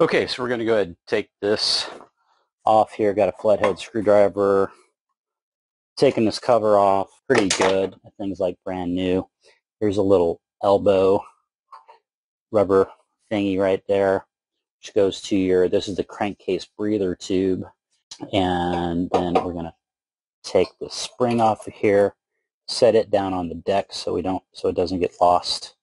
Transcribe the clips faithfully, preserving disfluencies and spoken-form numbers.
Okay, so we're going to go ahead and take this off here. Got a flathead screwdriver. Taking this cover off, pretty good. Things like brand new. Here's a little elbow rubber thingy right there, which goes to your, this is the crankcase breather tube. And then we're going to take the spring off of here, set it down on the deck so we don't, so it doesn't get lost.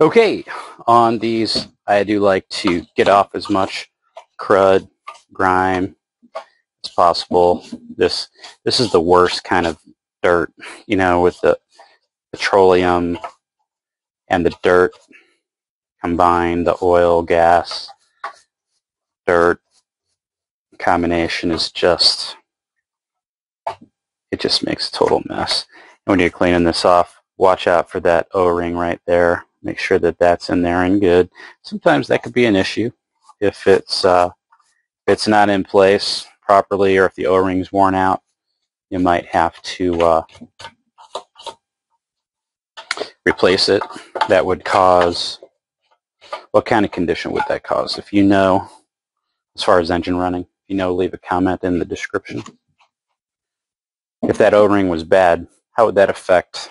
Okay, on these, I do like to get off as much crud, grime as possible. This this is the worst kind of dirt, you know, with the petroleum and the dirt combined, the oil, gas, dirt combination is just, it just makes a total mess. And when you're cleaning this off, watch out for that O-ring right there. Make sure that that's in there and good. Sometimes that could be an issue if it's uh, if it's not in place properly, or if the O-ring's worn out. You might have to uh, replace it. That would cause, what kind of condition would that cause? If you know, as far as engine running, if you know, leave a comment in the description. If that O-ring was bad, how would that affect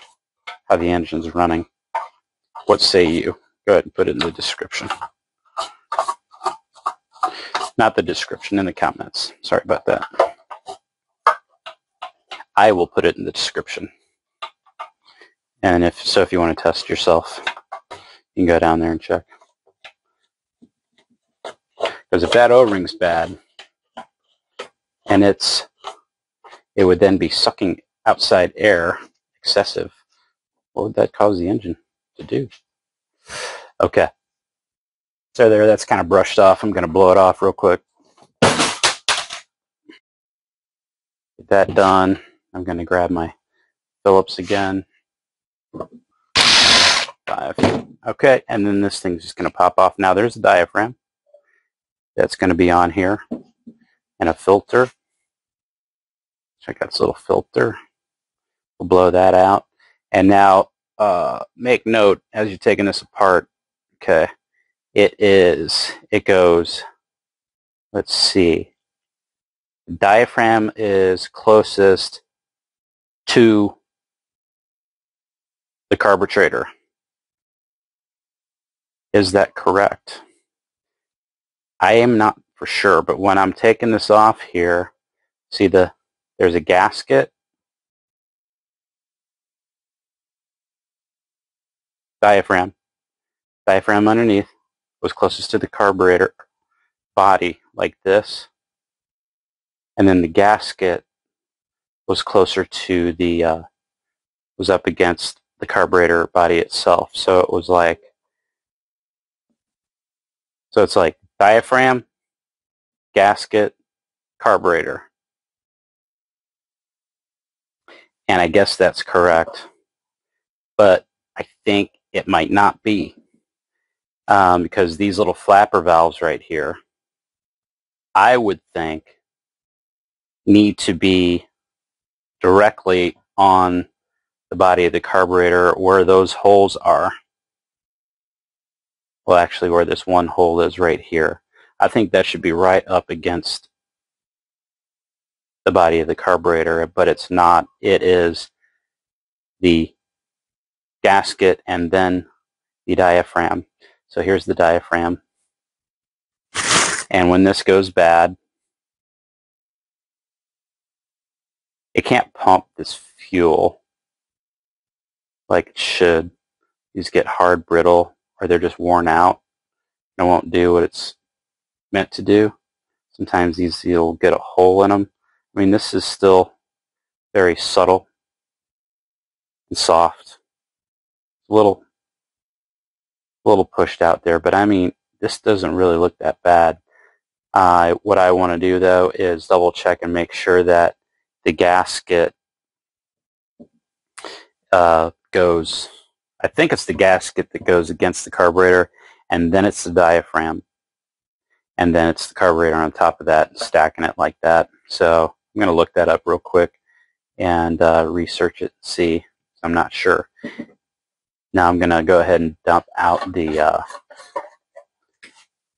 how the engine's running? What say you? Go ahead and put it in the description. Not the description, in the comments. Sorry about that. I will put it in the description. And if so, if you want to test yourself, you can go down there and check. Because if that O-ring's bad, and it's, it would then be sucking outside air excessive, what would that cause the engine to do? Okay, so there, that's kind of brushed off. I'm going to blow it off real quick. Get that done. I'm going to grab my Phillips again. Five. Okay, and then this thing's just going to pop off. Now there's the diaphragm that's going to be on here, and a filter. Check out this little filter. We'll blow that out, and now. Uh, make note as you're taking this apart. Okay, it is. It goes. Let's see. The diaphragm is closest to the carburetor. Is that correct? I am not for sure, but when I'm taking this off here, see the there's a gasket. Diaphragm. Diaphragm underneath was closest to the carburetor body, like this. And then the gasket was closer to the, uh, was up against the carburetor body itself. So it was like, so it's like diaphragm, gasket, carburetor. And I guess that's correct. But I think it might not be, um, because these little flapper valves right here, I would think, need to be directly on the body of the carburetor where those holes are. Well, actually, where this one hole is right here. I think that should be right up against the body of the carburetor, but it's not. It is the gasket and then the diaphragm. So here's the diaphragm. And when this goes bad, it can't pump this fuel like it should. These get hard, brittle, or they're just worn out. It won't do what it's meant to do. Sometimes these, you'll get a hole in them. I mean, this is still very subtle and soft. A little, a little pushed out there, but I mean, this doesn't really look that bad. Uh, what I want to do, though, is double check and make sure that the gasket uh, goes, I think it's the gasket that goes against the carburetor, and then it's the diaphragm, and then it's the carburetor on top of that, stacking it like that. So I'm going to look that up real quick and uh, research it and see. I'm not sure. Now I'm going to go ahead and dump out the uh,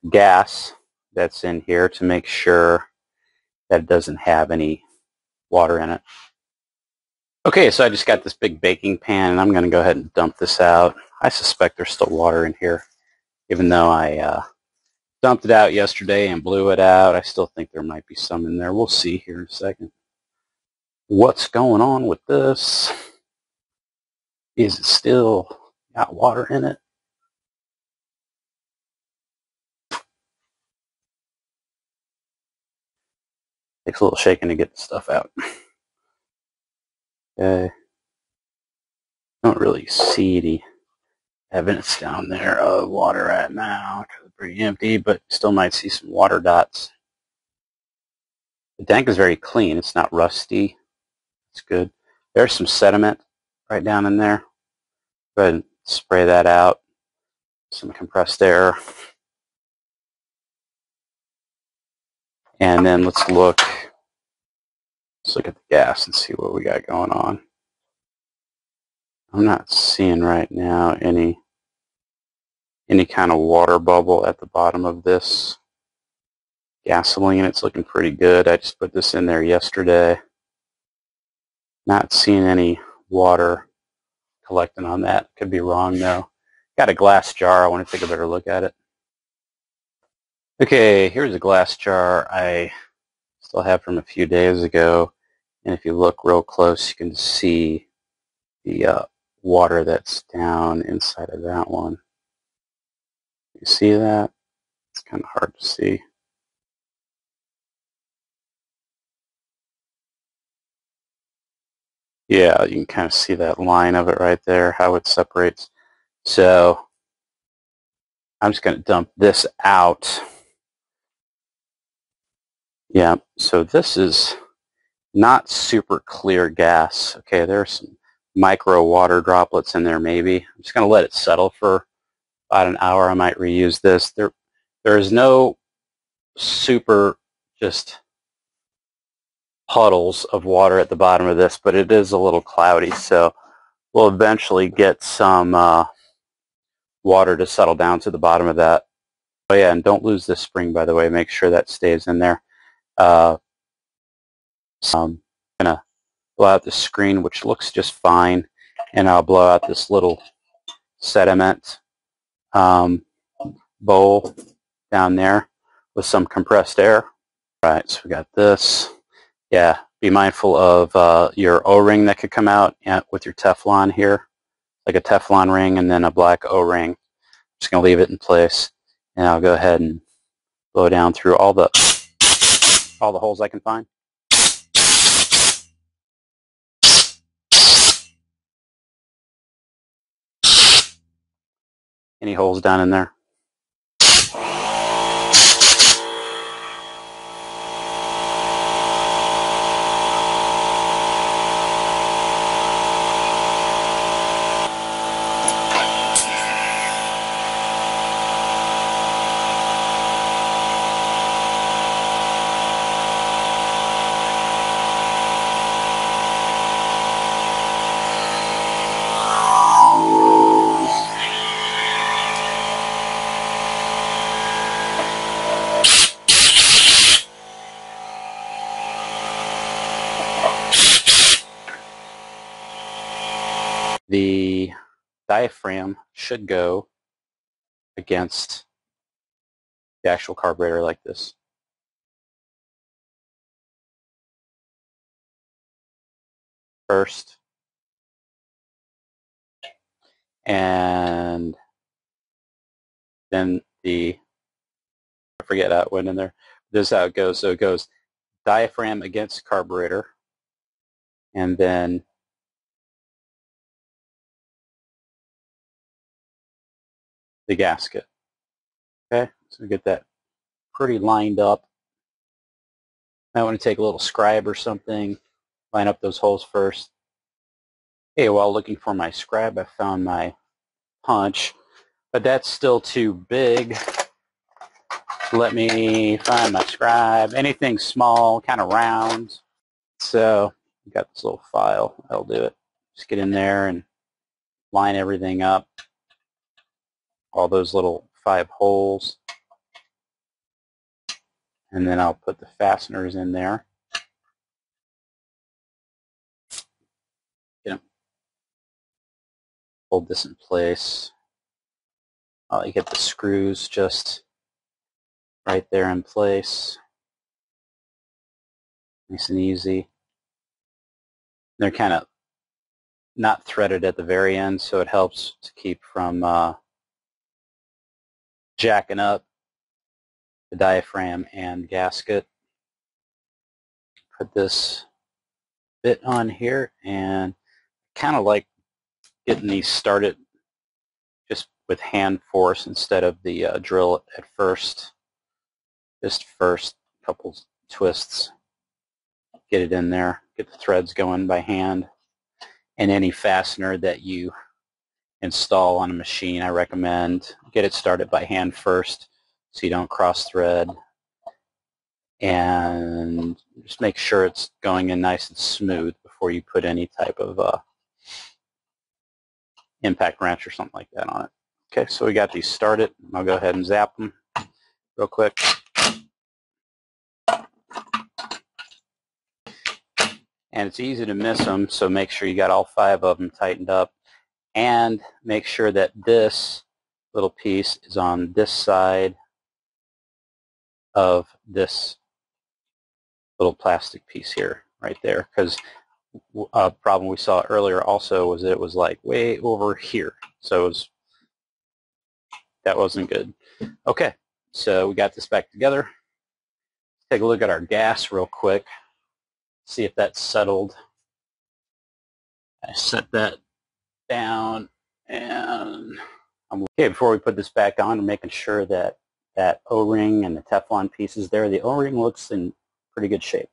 gas that's in here to make sure that it doesn't have any water in it. Okay, so I just got this big baking pan, and I'm going to go ahead and dump this out. I suspect there's still water in here. Even though I uh, dumped it out yesterday and blew it out, I still think there might be some in there. We'll see here in a second. What's going on with this? Is it still got water in it? Takes a little shaking to get the stuff out. Okay. Don't really see the evidence down there of water right now. It's pretty empty, but still might see some water dots. The tank is very clean. It's not rusty. It's good. There's some sediment right down in there. Go ahead and spray that out. Some compressed air. And then let's look. Let's look at the gas and see what we got going on. I'm not seeing right now any any kind of water bubble at the bottom of this gasoline. It's looking pretty good. I just put this in there yesterday. Not seeing any water collecting on that. Could be wrong though. Got a glass jar. I want to take a better look at it. Okay, here's a glass jar I still have from a few days ago. And if you look real close, you can see the uh, water that's down inside of that one. You see that? It's kind of hard to see. Yeah, you can kind of see that line of it right there, how it separates. So I'm just going to dump this out. Yeah, so this is not super clear gas. Okay, there's some micro water droplets in there maybe. I'm just going to let it settle for about an hour. I might reuse this. There, there is no super just puddles of water at the bottom of this, but it is a little cloudy, so we'll eventually get some uh, water to settle down to the bottom of that. Oh yeah, and don't lose this spring, by the way. Make sure that stays in there. Uh, so I'm going to blow out the screen, which looks just fine, and I'll blow out this little sediment um, bowl down there with some compressed air. All right, so we got this. Yeah, be mindful of uh, your O-ring that could come out with your Teflon here, like a Teflon ring and then a black O-ring. I'm just going to leave it in place, and I'll go ahead and blow down through all the all the holes I can find. Any holes down in there? The diaphragm should go against the actual carburetor like this. First, and then the, I forget that went in there. This is how it goes. So it goes diaphragm against carburetor, and then the gasket. Okay, so we get that pretty lined up. I want to take a little scribe or something, line up those holes first. Okay, while looking for my scribe, I found my punch, but that's still too big. Let me find my scribe. Anything small, kind of round. So we got this little file. That'll do it. Just get in there and line everything up. All those little five holes. And then I'll put the fasteners in there. Get them. Hold this in place. Uh, you get the screws just right there in place. Nice and easy. They're kind of not threaded at the very end, so it helps to keep from uh, jacking up the diaphragm and gasket. Put this bit on here, and kind of like getting these started just with hand force instead of the uh, drill at first. Just first couple twists, get it in there, get the threads going by hand. And any fastener that you install on a machine, I recommend get it started by hand first so you don't cross thread, and just make sure it's going in nice and smooth before you put any type of uh, impact wrench or something like that on it. Okay, so we got these started. I'll go ahead and zap them real quick. And it's easy to miss them, so make sure you got all five of them tightened up. And make sure that this little piece is on this side of this little plastic piece here, right there. Because a problem we saw earlier also was that it was like way over here. So it was, that wasn't good. Okay, so we got this back together. Let's take a look at our gas real quick. See if that's settled. I set that down, and I'm okay. Before we put this back on, I'm making sure that that O-ring and the Teflon piece is there. The O-ring looks in pretty good shape.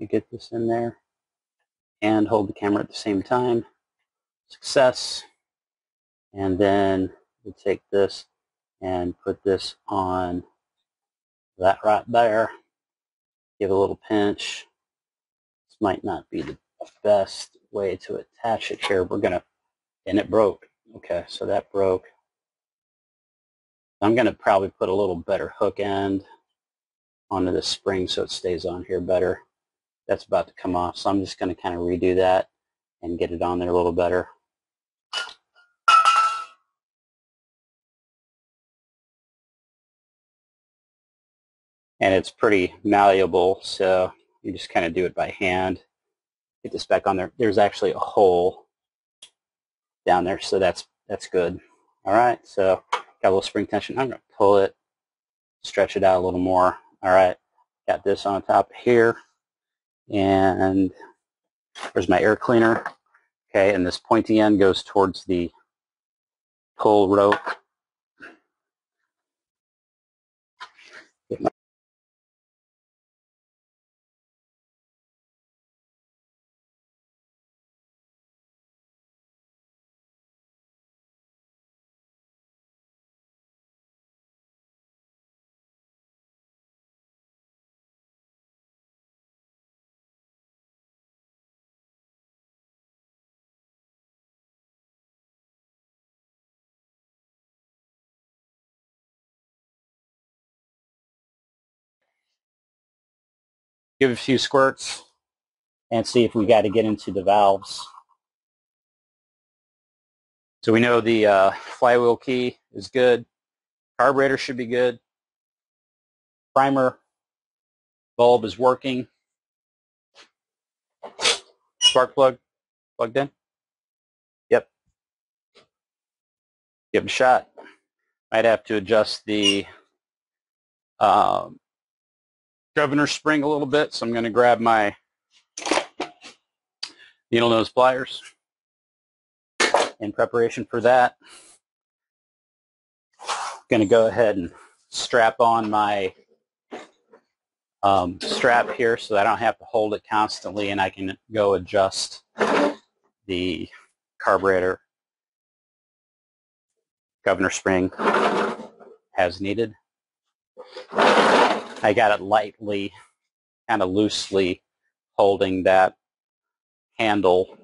you get this in there and hold the camera at the same time. Success. And then we'll take this and put this on that right there. Give a little pinch. This might not be the best way to attach it here. We're gonna, and it broke. Okay, so that broke. I'm gonna probably put a little better hook end onto the spring so it stays on here better. That's about to come off, so I'm just gonna kind of redo that and get it on there a little better. And it's pretty malleable, so you just kind of do it by hand. Get this back on there. There's actually a hole down there, so that's that's good. All right, so got a little spring tension. I'm gonna pull it, stretch it out a little more. All right, got this on top here, and there's my air cleaner. Okay, and this pointy end goes towards the pull rope. Get my give it a few squirts and see if we got to get into the valves. So we know the uh, flywheel key is good. Carburetor should be good. Primer bulb is working. Spark plug plugged in. Yep. Give it a shot. I'd have to adjust the um, governor spring a little bit, so I'm going to grab my needle nose pliers in preparation for that. I'm going to go ahead and strap on my um, strap here so that I don't have to hold it constantly, and I can go adjust the carburetor governor spring as needed. I got it lightly, kind of loosely holding that handle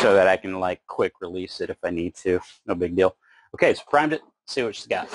so that I can like quick release it if I need to. No big deal. Okay, so primed it, see what she's got.